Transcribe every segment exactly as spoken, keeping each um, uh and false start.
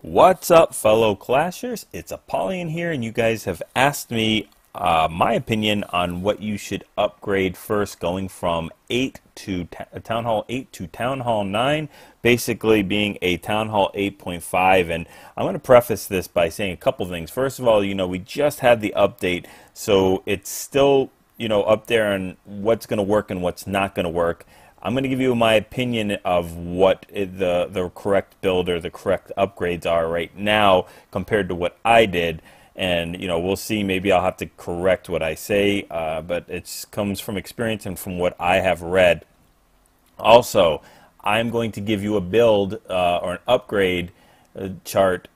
What's up, fellow Clashers? It's Apollyon here, and you guys have asked me uh, my opinion on what you should upgrade first, going from eight to Town Hall eight to Town Hall nine, basically being a Town Hall eight point five. And I'm going to preface this by saying a couple things. First of all, you know, we just had the update, so it's still, you know, up there on what's going to work and what's not going to work. I'm going to give you my opinion of what the, the correct build or the correct upgrades are right now compared to what I did. And, you know, we'll see. Maybe I'll have to correct what I say. Uh, but it comes from experience and from what I have read. Also, I'm going to give you a build uh, or an upgrade uh, chart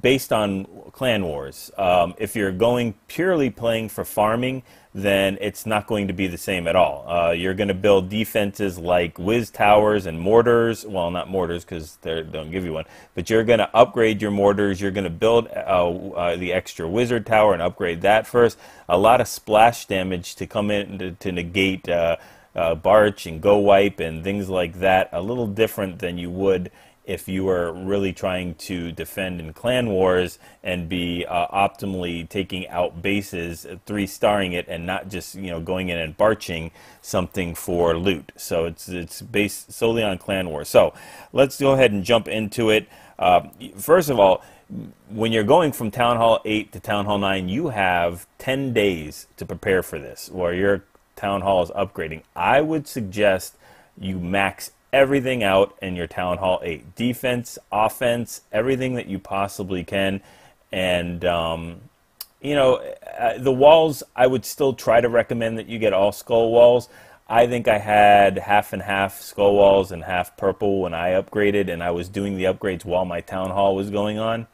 based on Clan Wars. Um, if you're going purely playing for farming, then it's not going to be the same at all. Uh, you're going to build defenses like Wizard Towers and mortars. Well, not mortars because they don't give you one. But you're going to upgrade your mortars. You're going to build uh, uh, the extra Wizard Tower and upgrade that first. A lot of splash damage to come in to, to negate uh, uh, Barch and GoWiPe and things like that. A little different than you would if you are really trying to defend in Clan Wars and be uh, optimally taking out bases, three-starring it, and not just, you know, going in and barching something for loot. So it's it's based solely on Clan Wars. So let's go ahead and jump into it. Uh, first of all, when you're going from Town Hall eight to Town Hall nine, you have ten days to prepare for this, where your Town Hall is upgrading. I would suggest you max everything out in your Town Hall eight. Defense, offense, everything that you possibly can. And, um, you know, uh, the walls, I would still try to recommend that you get all skull walls. I think I had half and half skull walls and half purple when I upgraded, and I was doing the upgrades while my Town Hall was going on.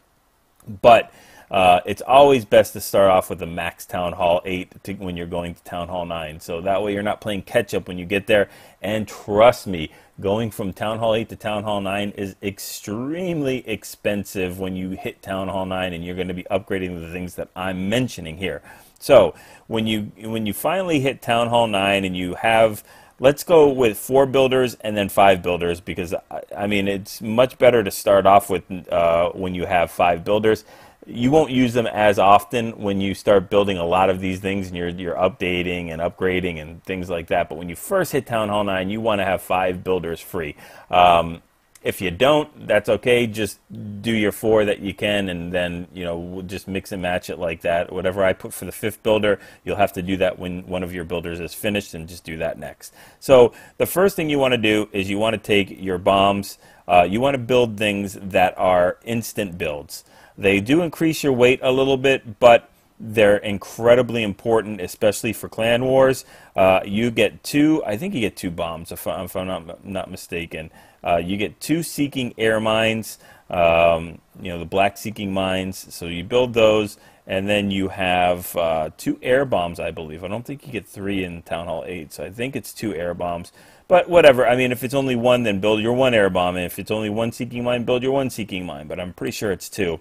But uh, it's always best to start off with a max Town Hall eight to, when you're going to Town Hall nine. So that way you're not playing catch-up when you get there. And trust me, going from Town Hall eight to Town Hall nine is extremely expensive when you hit Town Hall nine, and you're going to be upgrading the things that I'm mentioning here. So when you when you finally hit Town Hall nine and you have, let's go with four builders and then five builders, because I, I mean it's much better to start off with uh, when you have five builders. You won't use them as often when you start building a lot of these things and you're, you're updating and upgrading and things like that. But when you first hit Town Hall nine, you want to have five builders free. Um, if you don't, that's okay. Just do your four that you can, and then, you know, we'll just mix and match it like that. Whatever I put for the fifth builder, you'll have to do that when one of your builders is finished, and just do that next. So the first thing you want to do is you want to take your bombs. Uh, you want to build things that are instant builds. They do increase your weight a little bit, but they're incredibly important, especially for Clan Wars. Uh, you get two, I think you get two bombs, if I'm, if I'm not, not mistaken. Uh, you get two Seeking Air Mines, um, you know, the black Seeking Mines. So you build those, and then you have uh, two Air Bombs, I believe. I don't think you get three in Town Hall eight, so I think it's two Air Bombs. But whatever, I mean, if it's only one, then build your one Air Bomb. And if it's only one Seeking Mine, build your one Seeking Mine. But I'm pretty sure it's two.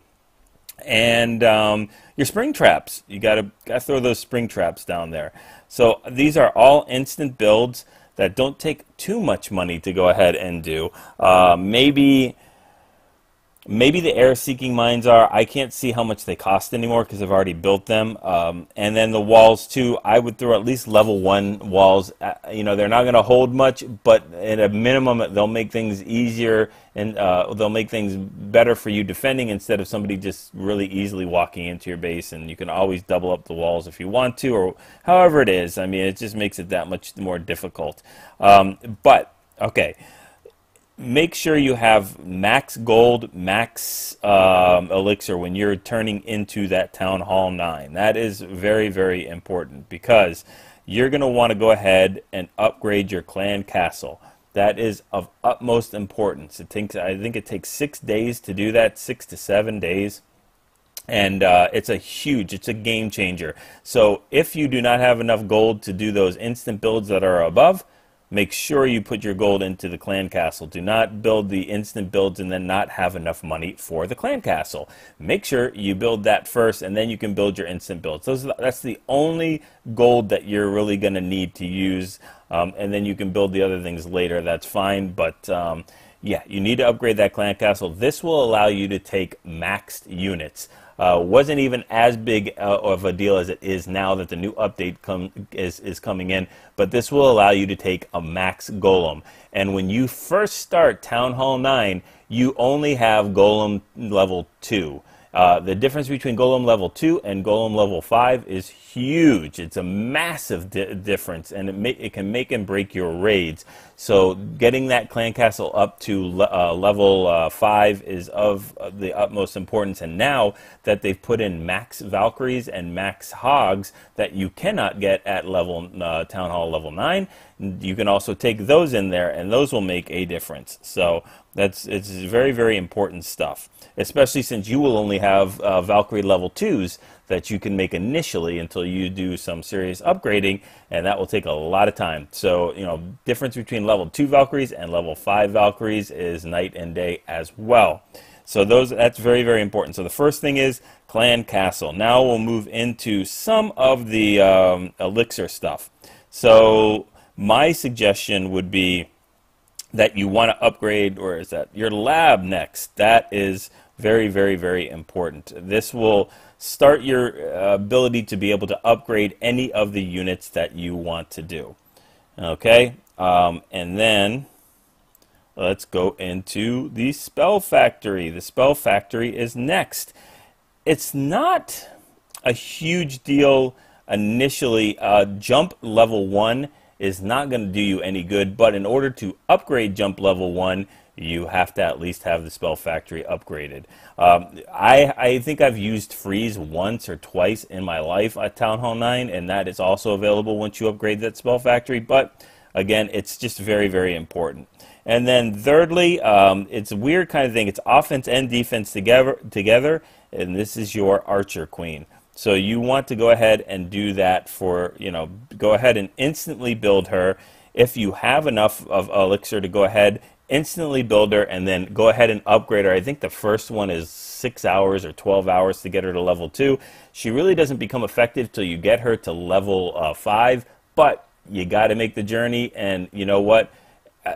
And um, your Spring Traps, you gotta, gotta throw those Spring Traps down there. So these are all instant builds that don't take too much money to go ahead and do. Uh, maybe maybe the Air Seeking Mines are, I can't see how much they cost anymore because I've already built them. Um, and then the walls too, I would throw at least level one walls. Uh, you know, they're not going to hold much, but at a minimum they'll make things easier, and uh, they'll make things better for you defending, instead of somebody just really easily walking into your base. And you can always double up the walls if you want to, or however it is. I mean, it just makes it that much more difficult. Um, but, okay. Make sure you have max gold, max um, elixir when you're turning into that Town Hall nine. That is very, very important, because you're going to want to go ahead and upgrade your Clan Castle. That is of utmost importance. It takes, I think it takes six days to do that, six to seven days. And uh, it's a huge, it's a game changer. So if you do not have enough gold to do those instant builds that are above, make sure you put your gold into the Clan Castle. Do not build the instant builds and then not have enough money for the Clan Castle. Make sure you build that first, and then you can build your instant builds. Those are the, that's the only gold that you're really going to need to use, um, and then you can build the other things later. That's fine, but um, Yeah, you need to upgrade that clan castle. This will allow you to take maxed units. Uh, wasn't even as big uh, of a deal as it is now that the new update come, is, is coming in, but this will allow you to take a max Golem. And when you first start Town Hall nine, you only have Golem level two. Uh, the difference between Golem level two and Golem level five is huge. It's a massive di difference, and it, ma it can make and break your raids. So getting that clan castle up to le uh, level uh, five is of the utmost importance. And now that they've put in max Valkyries and max Hogs that you cannot get at level uh, Town Hall level nine, you can also take those in there, and those will make a difference. So that's it's very, very important stuff, especially since you will only have uh, Valkyrie level twos that you can make initially until you do some serious upgrading, and that will take a lot of time. So, you know, difference between level two Valkyries and level five Valkyries is night and day as well. So those that's very, very important. So the first thing is Clan Castle. Now we'll move into some of the um, elixir stuff. So my suggestion would be that you want to upgrade, or is that your lab next? That is very, very, very important. This will start your ability to be able to upgrade any of the units that you want to do. Okay, um, and then let's go into the Spell Factory. The Spell Factory is next. It's not a huge deal initially. Uh, jump level one is not going to do you any good, but in order to upgrade jump level one, you have to at least have the Spell Factory upgraded. Um, I, I think I've used Freeze once or twice in my life at Town Hall nine, and that is also available once you upgrade that Spell Factory, but again, it's just very, very important. And then thirdly, um, it's a weird kind of thing. It's offense and defense together, together, and this is your Archer Queen. So you want to go ahead and do that for, you know, go ahead and instantly build her. If you have enough of elixir to go ahead, instantly build her, and then go ahead and upgrade her. I think the first one is six hours or twelve hours to get her to level two. She really doesn't become effective till you get her to level uh, five, but you got to make the journey, and you know what?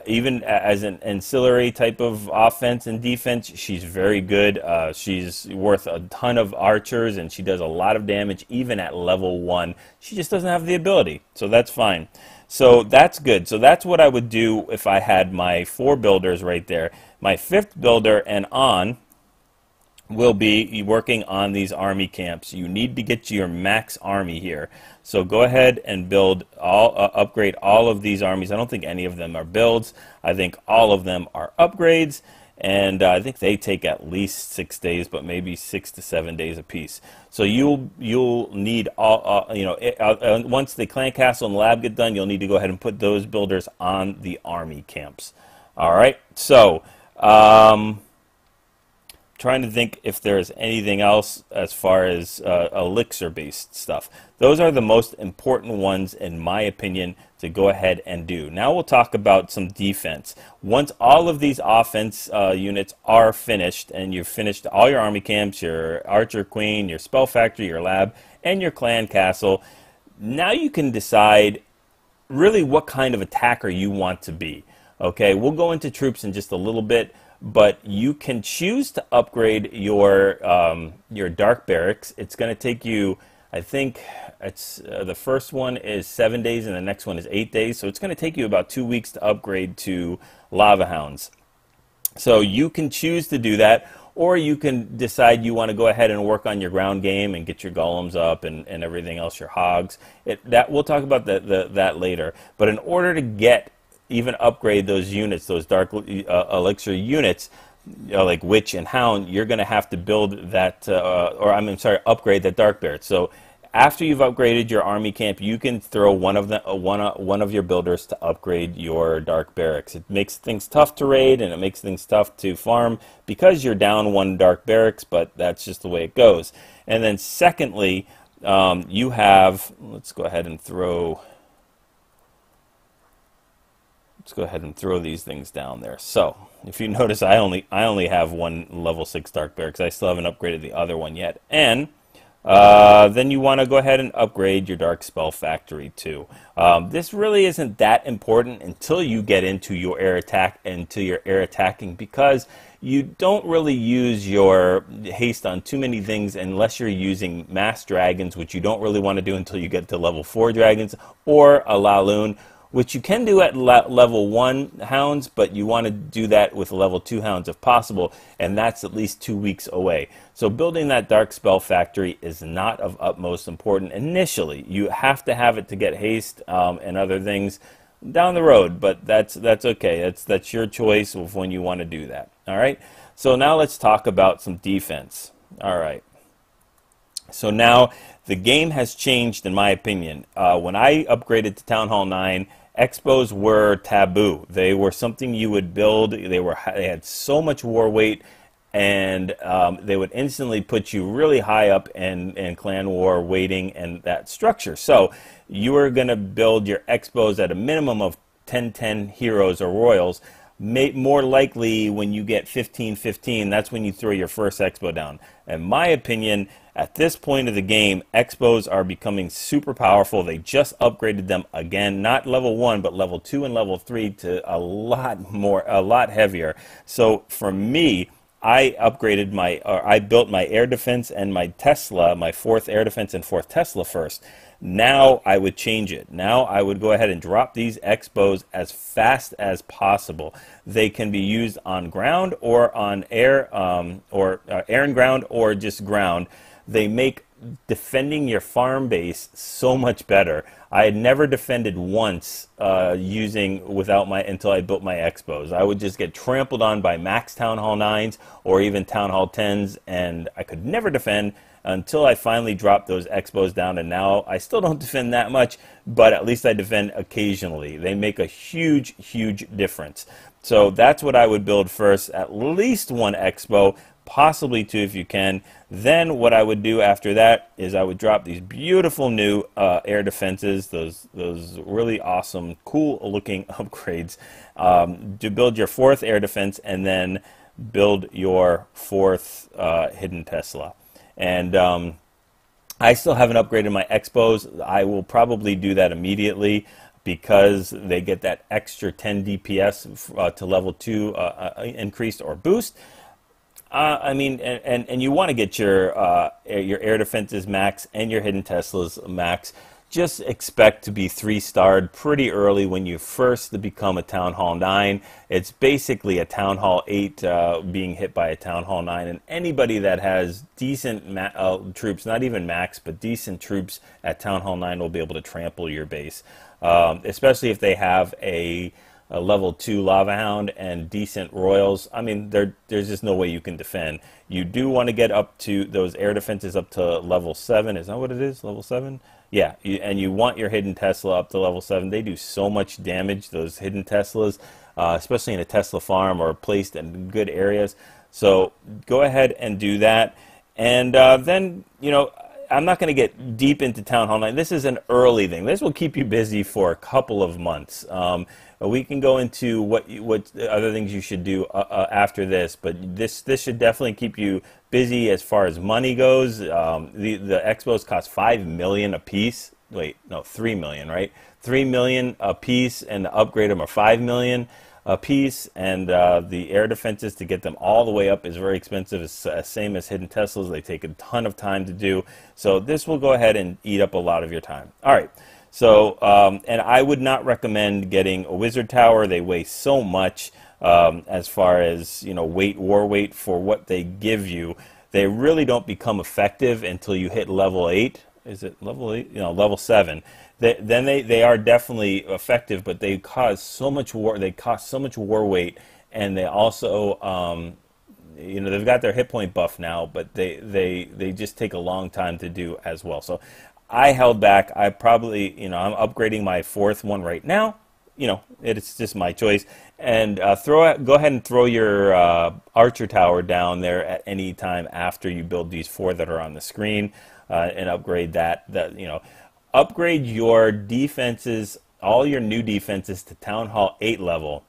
Even as an ancillary type of offense and defense, she's very good. Uh, she's worth a ton of archers, and she does a lot of damage even at level one. She just doesn't have the ability, so that's fine. So that's good. So that's what I would do if I had my four builders right there. My fifth builder and on will be working on these army camps. You need to get your max army here. So go ahead and build all, uh, upgrade all of these armies. I don't think any of them are builds. I think all of them are upgrades. And uh, I think they take at least six days, but maybe six to seven days apiece. So you'll you'll need all uh, you know. It, uh, once the clan castle and lab get done, you'll need to go ahead and put those builders on the army camps. All right. So um, trying to think if there's anything else as far as uh, elixir-based stuff. Those are the most important ones, in my opinion, to go ahead and do. Now we'll talk about some defense. Once all of these offense uh, units are finished, and you've finished all your army camps, your Archer Queen, your Spell Factory, your lab, and your clan castle, now you can decide really what kind of attacker you want to be. Okay, we'll go into troops in just a little bit, but you can choose to upgrade your um, your Dark Barracks. It's going to take you, I think, it's uh, the first one is seven days and the next one is eight days. So it's going to take you about two weeks to upgrade to Lava Hounds. So you can choose to do that, or you can decide you want to go ahead and work on your ground game and get your golems up and, and everything else, your hogs. It, that we'll talk about the, the, that later. But in order to get even upgrade those units, those dark uh, elixir units, you know, like Witch and Hound, you're going to have to build that, uh, or I mean, sorry, upgrade that Dark Barrett. So after you've upgraded your army camp, you can throw one of the, uh, one, uh, one of your builders to upgrade your Dark Barracks. It makes things tough to raid, and it makes things tough to farm because you're down one Dark Barracks, but that's just the way it goes. And then secondly, um, you have, let's go ahead and throw... Let's go ahead and throw these things down there. So if you notice, I only I only have one level six Dark Barracks. I still haven't upgraded the other one yet. And Uh, then you want to go ahead and upgrade your Dark Spell Factory too. Um, this really isn't that important until you get into your air attack and to your air attacking, because you don't really use your haste on too many things unless you're using mass dragons, which you don't really want to do until you get to level four dragons, or a Laloon, which you can do at level one hounds, but you want to do that with level two hounds if possible, and that's at least two weeks away. So building that Dark Spell Factory is not of utmost importance initially. You have to have it to get haste um, and other things down the road, but that's that's okay. That's, that's your choice of when you want to do that. All right, so now let's talk about some defense. All right. So now the game has changed, in my opinion. Uh, when I upgraded to Town Hall nine, X-Bows were taboo. They were something you would build. They were they had so much war weight, and um, they would instantly put you really high up in, in Clan War weighting and that structure. So you were going to build your X-Bows at a minimum of ten ten heroes or royals. May, more likely when you get fifteen fifteen, that's when you throw your first X-Bow down. In my opinion, at this point of the game, X-Bows are becoming super powerful. They just upgraded them again, not level one, but level two and level three to a lot more, a lot heavier. So for me, I upgraded my, or I built my air defense and my Tesla, my fourth air defense and fourth Tesla first. Now I would change it. Now I would go ahead and drop these X-Bows as fast as possible. They can be used on ground or on air, um, or uh, air and ground, or just ground. They make defending your farm base so much better. I had never defended once uh, using without my until I built my X-Bows. I would just get trampled on by max Town Hall nines or even Town Hall tens, and I could never defend until I finally dropped those X-Bows down, and now I still don't defend that much, but at least I defend occasionally. They make a huge, huge difference. So that's what I would build first, at least one X-Bow, possibly two if you can. Then what I would do after that is I would drop these beautiful new uh, air defenses, those, those really awesome, cool-looking upgrades, um, to build your fourth air defense and then build your fourth uh, hidden Tesla. And um, I still haven't upgraded my X-Bows. I will probably do that immediately because they get that extra ten D P S uh, to level two uh, uh, increased or boost. Uh, I mean, and, and, and you want to get your, uh, your air defenses max and your hidden Teslas max. Just expect to be three-starred pretty early when you first become a Town Hall nine. It's basically a Town Hall eight uh, being hit by a Town Hall nine. And anybody that has decent ma uh, troops, not even max, but decent troops at Town Hall nine will be able to trample your base. Um, especially if they have a, a level two Lava Hound and decent Royals. I mean, there, there's just no way you can defend. You do want to get up to those air defenses up to level seven. Is that what it is? Level seven? Yeah, and you want your hidden Tesla up to level seven. They do so much damage, those hidden Teslas, uh, especially in a Tesla farm or placed in good areas. So go ahead and do that. And uh, then, you know, I'm not going to get deep into Town Hall nine. This is an early thing. This will keep you busy for a couple of months. Um, we can go into what you, what other things you should do uh, uh, after this, but this this should definitely keep you busy as far as money goes. Um, the the X-Bows cost five million a piece. Wait, no, three million, right? Three million a piece, and to upgrade them are five million a piece. And uh, the air defenses to get them all the way up is very expensive. It's uh, same as hidden Teslas. They take a ton of time to do. So this will go ahead and eat up a lot of your time. All right. So um, and I would not recommend getting a Wizard Tower. They weigh so much um, as far as, you know, weight, war weight for what they give you. They really don't become effective until you hit level eight. Is it level eight? You know, level seven. They, then they, they are definitely effective, but they cause so much war. They cost so much war weight, and they also, um, you know, they've got their hit point buff now, but they they they just take a long time to do as well. So I held back. I probably, you know, I'm upgrading my fourth one right now. You know, it's just my choice. And uh, throw go ahead and throw your uh, Archer Tower down there at any time after you build these four that are on the screen, uh, and upgrade that. That you know. Upgrade your defenses, all your new defenses, to Town Hall eight level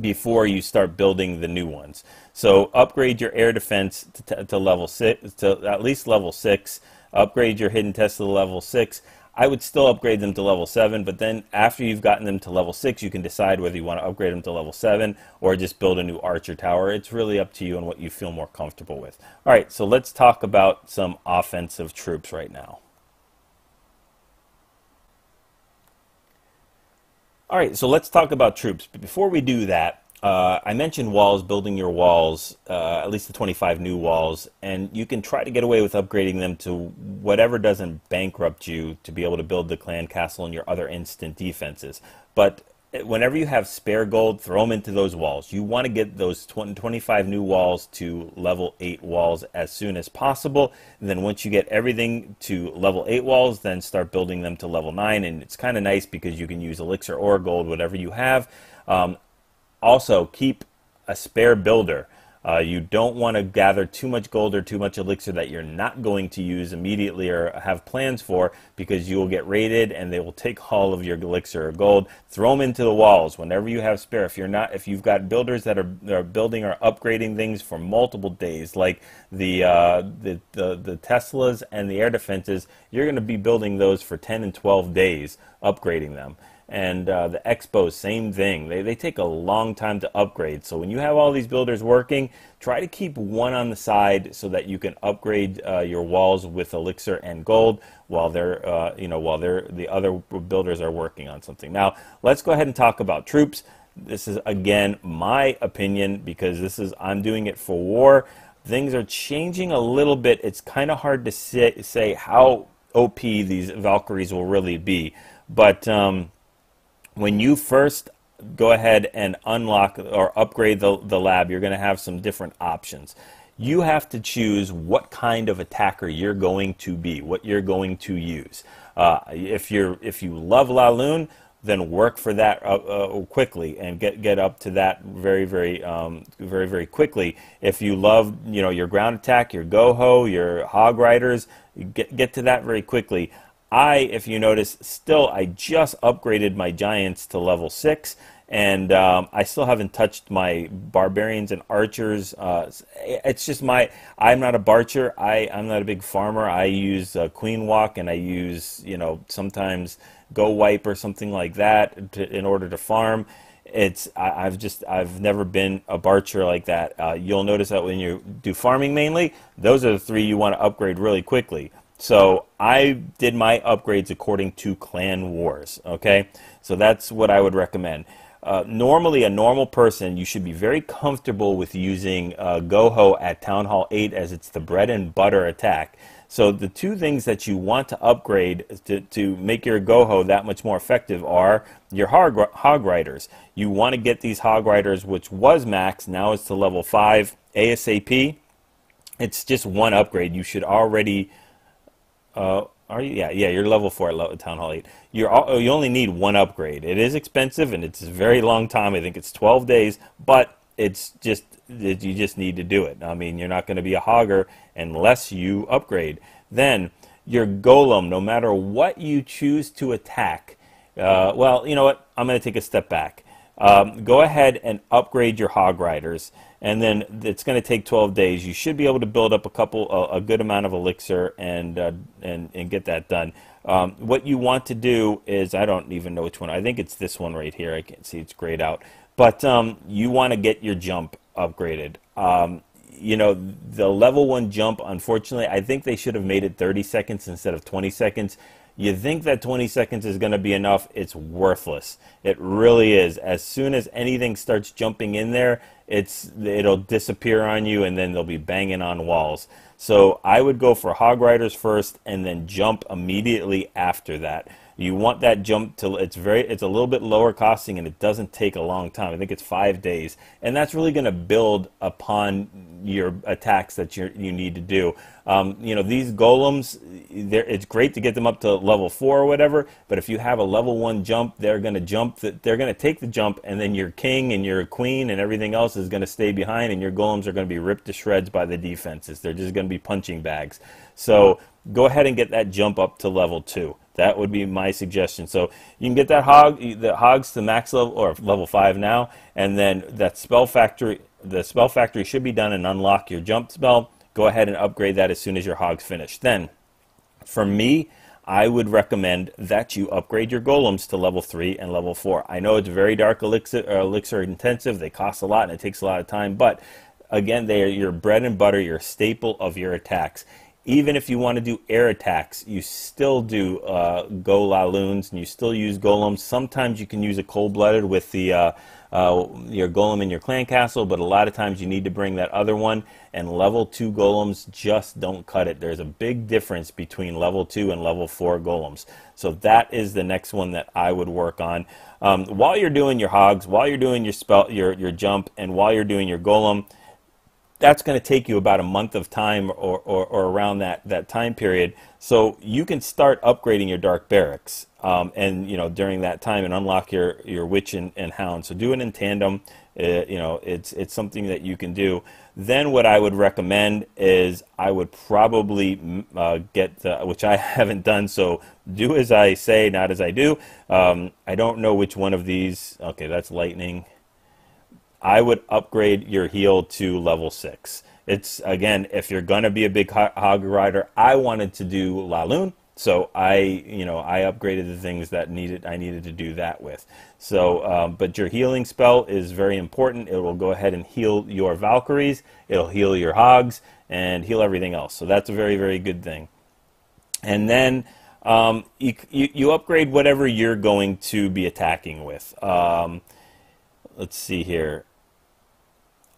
before you start building the new ones. So upgrade your air defense to, to level six, to at least level six. Upgrade your hidden Tesla to level six. I would still upgrade them to level seven, but then after you've gotten them to level six, you can decide whether you want to upgrade them to level seven or just build a new Archer Tower. It's really up to you and what you feel more comfortable with. All right, so let's talk about some offensive troops right now. All right, so let's talk about troops. But before we do that, uh, I mentioned walls, building your walls, uh, at least the twenty-five new walls, and you can try to get away with upgrading them to whatever doesn't bankrupt you to be able to build the Clan Castle and your other instant defenses. But whenever you have spare gold, throw them into those walls. You want to get those twenty-five new walls to level eight walls as soon as possible. And then once you get everything to level eight walls, then start building them to level nine. And it's kind of nice because you can use elixir or gold, whatever you have. Um, also, keep a spare builder. Uh, you don't want to gather too much gold or too much elixir that you're not going to use immediately or have plans for, because you will get raided and they will take all of your elixir or gold. Throw them into the walls whenever you have spare. If you're not, if you've got builders that are, are building or upgrading things for multiple days, like the, uh, the the the Teslas and the air defenses, you're going to be building those for ten and twelve days, upgrading them. And uh, the X-Bows, same thing. They, they take a long time to upgrade. So when you have all these builders working, try to keep one on the side so that you can upgrade uh, your walls with elixir and gold while they're, uh, you know, while they're, the other builders are working on something. Now, let's go ahead and talk about troops. This is, again, my opinion, because this is, I'm doing it for war. Things are changing a little bit. It's kind of hard to say, say how O P these Valkyries will really be. But... Um, when you first go ahead and unlock or upgrade the, the lab, you're going to have some different options. You have to choose what kind of attacker you're going to be, what you're going to use. Uh, if you're if you love Laloon, then work for that uh, uh, quickly and get get up to that very very um, very very quickly. If you love you know your ground attack, your GoHo, your Hog Riders, get get to that very quickly. I, if you notice, still, I just upgraded my Giants to level six, and um, I still haven't touched my Barbarians and Archers. Uh, it's just my, I'm not a Barcher, I, I'm not a big farmer. I use uh, Queen Walk, and I use, you know, sometimes GoWiPe or something like that to, in order to farm. It's, I, I've just, I've never been a Barcher like that. Uh, you'll notice that when you do farming mainly, those are the three you want to upgrade really quickly. So I did my upgrades according to Clan Wars, okay? So that's what I would recommend. Uh, normally, a normal person, you should be very comfortable with using uh, GoHo at Town Hall eight, as it's the bread and butter attack. So the two things that you want to upgrade to, to make your GoHo that much more effective are your hog, hog Riders. You want to get these Hog Riders, which was max, now it's to level five, ASAP. It's just one upgrade. You should already... Uh, are you? Yeah, yeah. You're level four at Town Hall eight. You're all, you only need one upgrade. It is expensive and it's a very long time. I think it's twelve days, but it's just it, you just need to do it. I mean, you're not going to be a hogger unless you upgrade. Then your Golem, no matter what you choose to attack. Uh, well, you know what? I'm going to take a step back. Um, go ahead and upgrade your Hog Riders, and then it's going to take twelve days. You should be able to build up a couple, a, a good amount of elixir, and uh, and and get that done. Um, what you want to do is, I don't even know which one. I think it's this one right here. I can't see; it's grayed out. But um, you want to get your jump upgraded. Um, you know, the level one jump. Unfortunately, I think they should have made it thirty seconds instead of twenty seconds. You think that twenty seconds is going to be enough, it's worthless. It really is. As soon as anything starts jumping in there, it's it'll disappear on you, and then they'll be banging on walls. So I would go for Hog Riders first, and then jump immediately after that. You want that jump till it's very it's a little bit lower costing, and it doesn't take a long time. I think it's five days, and that's really going to build upon your attacks that you you need to do. Um, you know, these Golems, it's great to get them up to level four or whatever, but if you have a level one jump, they're going to jump that they're going to take the jump, and then your king and your queen and everything else is going to stay behind, and your Golems are going to be ripped to shreds by the defenses. They're just going to be punching bags. So go ahead and get that jump up to level two. That would be my suggestion. So you can get that hog, the hogs to max level or level five now, and then that spell factory. The spell factory should be done and unlock your jump spell. Go ahead and upgrade that as soon as your hogs finish. Then For me, I would recommend that you upgrade your golems to level three and level four. I know it's very dark elixir, uh, elixir intensive, they cost a lot and it takes a lot of time, but again, they are your bread and butter, your staple of your attacks. Even if you want to do air attacks, you still do uh, go Laloons and you still use golems. Sometimes you can use a cold-blooded with the uh, uh, your golem in your clan castle, but a lot of times you need to bring that other one, and level two golems just don't cut it. There's a big difference between level two and level four golems. So that is the next one that I would work on. Um, while you're doing your hogs, while you're doing your, spell, your, your jump, and while you're doing your golem, that's going to take you about a month of time or, or, or around that, that time period. So you can start upgrading your Dark Barracks um, and, you know, during that time, and unlock your, your Witch and, and Hound. So do it in tandem. Uh, you know, it's, it's something that you can do. Then what I would recommend is I would probably uh, get, the, which I haven't done, so do as I say, not as I do. Um, I don't know which one of these. Okay, that's lightning. I would upgrade your heal to level six. It's, again, if you're going to be a big hog rider, I wanted to do Laloon, so I, you know, I upgraded the things that needed I needed to do that with. So, um, but your healing spell is very important. It will go ahead and heal your Valkyries, it'll heal your hogs, and heal everything else. So that's a very, very good thing. And then um, you, you, you upgrade whatever you're going to be attacking with. Um, let's see here.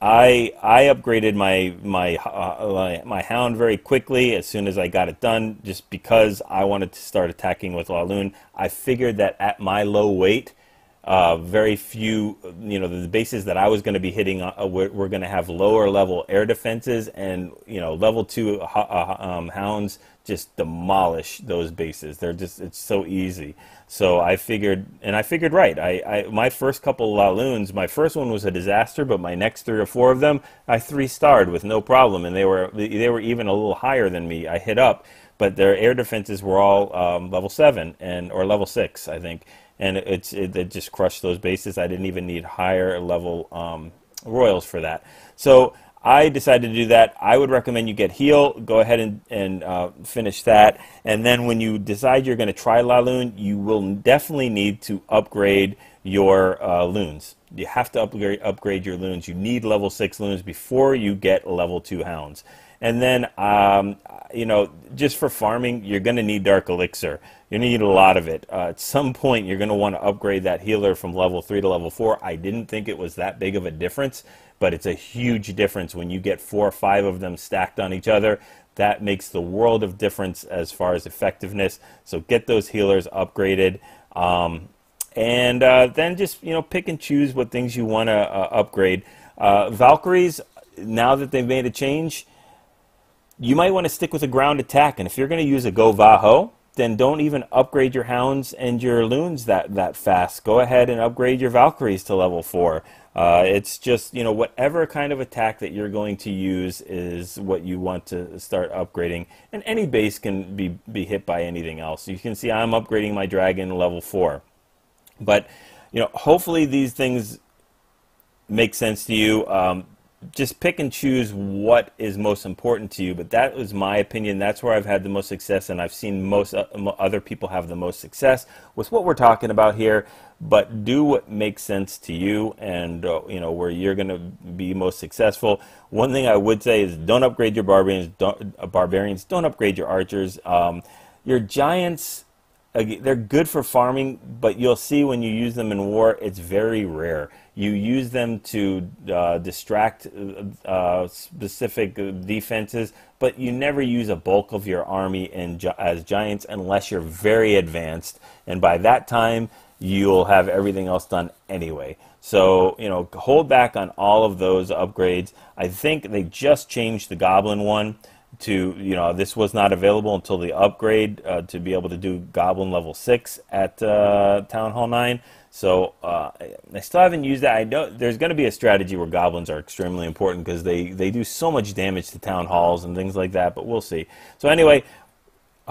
I I upgraded my my, uh, my hound very quickly as soon as I got it done, just because I wanted to start attacking with Laloon. I figured that at my low weight, uh, very few, you know, the bases that I was going to be hitting uh, were, were going to have lower level air defenses, and you know, level two uh, um, hounds just demolish those bases. They're just, it's so easy. So I figured, and I figured right. I, I my first couple of Laloons, my first one was a disaster, but my next three or four of them, I three-starred with no problem, and they were they were even a little higher than me. I hit up, but their air defenses were all um, level seven and or level six, I think, and it's it, it just crushed those bases. I didn't even need higher level um, royals for that. So I decided to do that. I would recommend you get heal, go ahead and, and uh, finish that, and then when you decide you're going to try Laloon, you will definitely need to upgrade your uh, loons. You have to upgrade, upgrade your loons. You need level six loons before you get level two hounds. And then, um, you know, just for farming, you're going to need Dark Elixir. You're going to need a lot of it. Uh, at some point, you're going to want to upgrade that healer from level three to level four. I didn't think it was that big of a difference, but it's a huge difference when you get four or five of them stacked on each other. That makes the world of difference as far as effectiveness. So get those healers upgraded, um, and uh, then just, you know, pick and choose what things you want to uh, upgrade. Uh, Valkyries, now that they've made a change, you might want to stick with a ground attack, and if you're going to use a GoVaHo, then don't even upgrade your hounds and your loons that, that fast. Go ahead and upgrade your Valkyries to level four. Uh, it's just, you know, whatever kind of attack that you're going to use is what you want to start upgrading. And any base can be, be hit by anything else. You can see I'm upgrading my dragon to level four. But, you know, hopefully these things make sense to you. Um, just pick and choose what is most important to you, but that was my opinion. That's where I've had the most success, and I've seen most other people have the most success with what we're talking about here. But do what makes sense to you, and uh, you know, where you're going to be most successful. One thing I would say is don't upgrade your barbarians don't, uh, barbarians don't upgrade your archers. Um, your giants, they're good for farming, but you'll see when you use them in war, it's very rare. You use them to uh, distract uh, specific defenses, but you never use a bulk of your army in, as giants unless you're very advanced, and by that time, you'll have everything else done anyway. So, you know, hold back on all of those upgrades. I think they just changed the goblin one to, you know, this was not available until the upgrade uh, to be able to do Goblin level six at uh, Town Hall nine. So uh, I still haven't used that. I know there's going to be a strategy where Goblins are extremely important because they, they do so much damage to Town Halls and things like that, but we'll see. So anyway,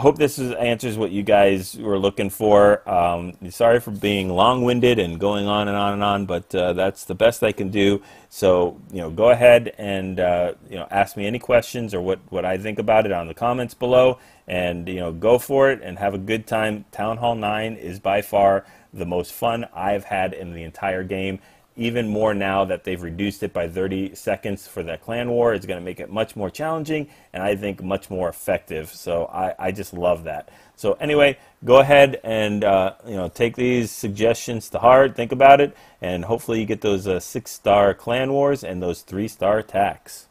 hope this is, answers what you guys were looking for. Um, sorry for being long-winded and going on and on and on, but uh, that's the best I can do. So, you know, go ahead and uh, you know, ask me any questions or what what I think about it on the comments below, and you know, go for it and have a good time. Town Hall nine is by far the most fun I've had in the entire game. Even more now that they've reduced it by thirty seconds for that clan war. It's going to make it much more challenging and I think much more effective. So I, I just love that. So anyway, go ahead and uh, you know, take these suggestions to heart. Think about it, and hopefully you get those uh, six-star clan wars and those three-star attacks.